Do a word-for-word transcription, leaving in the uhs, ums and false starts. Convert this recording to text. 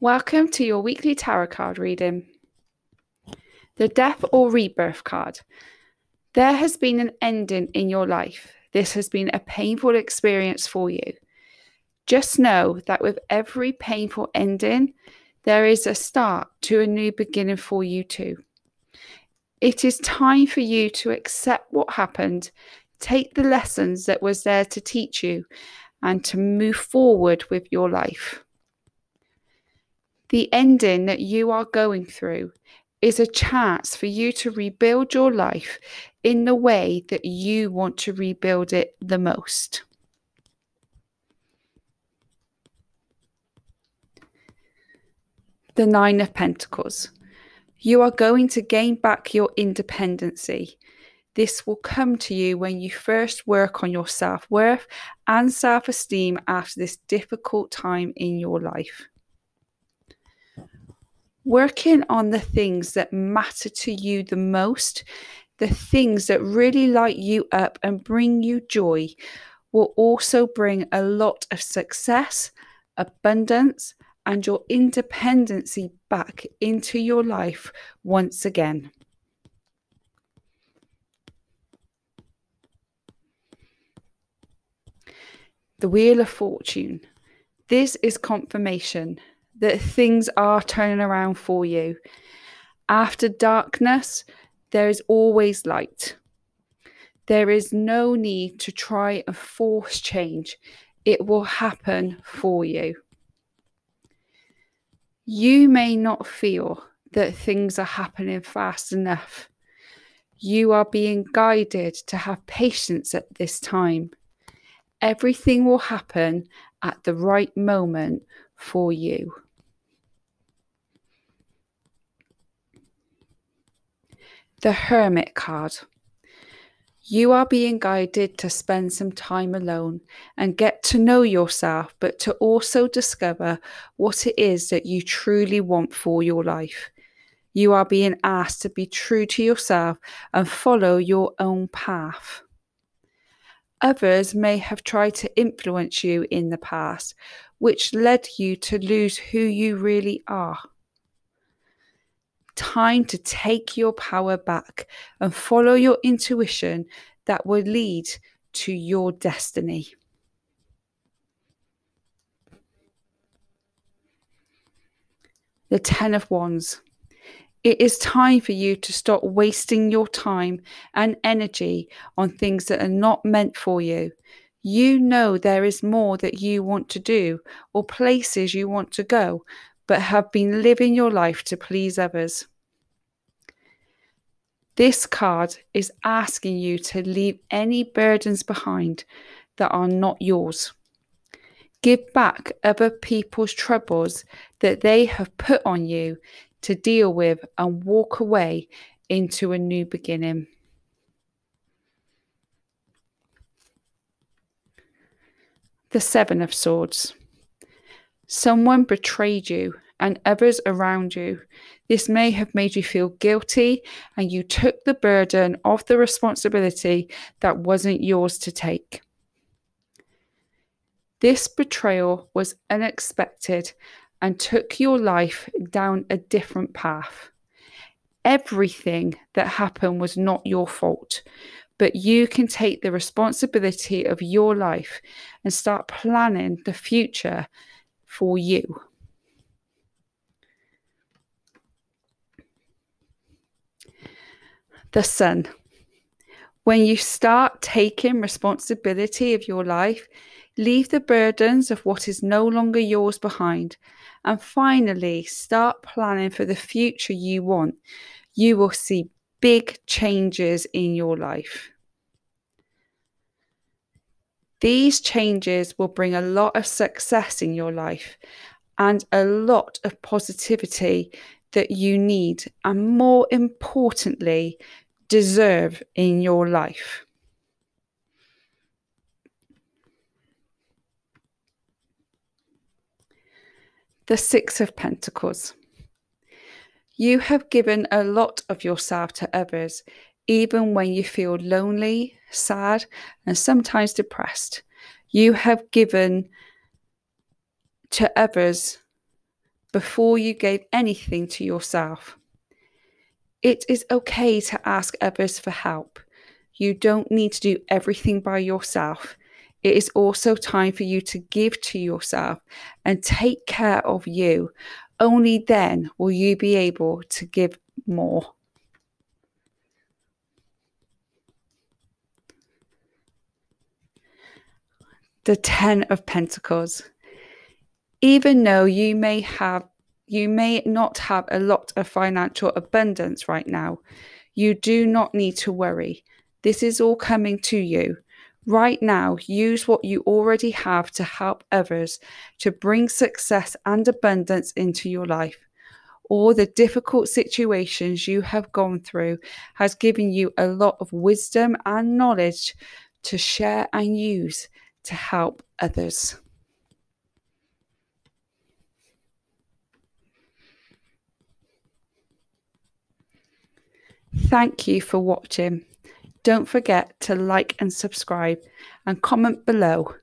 Welcome to your weekly tarot card reading. The Death or Rebirth card. There has been an ending in your life. This has been a painful experience for you. Just know that with every painful ending, there is a start to a new beginning for you too. It is time for you to accept what happened, take the lessons that was there to teach you, and to move forward with your life. The ending that you are going through is a chance for you to rebuild your life in the way that you want to rebuild it the most. The Nine of Pentacles. You are going to gain back your independency. This will come to you when you first work on your self-worth and self-esteem after this difficult time in your life. Working on the things that matter to you the most, the things that really light you up and bring you joy, will also bring a lot of success, abundance, and your independency back into your life once again. The Wheel of Fortune. This is confirmation that things are turning around for you. After darkness, there is always light. There is no need to try and force change. It will happen for you. You may not feel that things are happening fast enough. You are being guided to have patience at this time. Everything will happen at the right moment for you. The Hermit card. You are being guided to spend some time alone and get to know yourself, but to also discover what it is that you truly want for your life. You are being asked to be true to yourself and follow your own path. Others may have tried to influence you in the past, which led you to lose who you really are. Time to take your power back and follow your intuition that will lead to your destiny. The Ten of Wands. It is time for you to stop wasting your time and energy on things that are not meant for you. You know there is more that you want to do or places you want to go, but have been living your life to please others. This card is asking you to leave any burdens behind that are not yours. Give back other people's troubles that they have put on you to deal with and walk away into a new beginning. The Seven of Swords. Someone betrayed you and others around you. This may have made you feel guilty, and you took the burden of the responsibility that wasn't yours to take. This betrayal was unexpected and took your life down a different path. Everything that happened was not your fault, but you can take the responsibility of your life and start planning the future for you. The Sun. When you start taking responsibility of your life, leave the burdens of what is no longer yours behind, and finally start planning for the future you want. You will see big changes in your life. These changes will bring a lot of success in your life and a lot of positivity that you need, and more importantly, deserve in your life. The Six of Pentacles. You have given a lot of yourself to others, even when you feel lonely, sad, and sometimes depressed. You have given to others before you gave anything to yourself. It is okay to ask others for help. You don't need to do everything by yourself. It is also time for you to give to yourself and take care of you. Only then will you be able to give more. The Ten of Pentacles. Even though you may have, you may not have a lot of financial abundance right now, you do not need to worry. This is all coming to you. Right now, use what you already have to help others to bring success and abundance into your life. All the difficult situations you have gone through has given you a lot of wisdom and knowledge to share and use to help others. Thank you for watching. Don't forget to like and subscribe and comment below.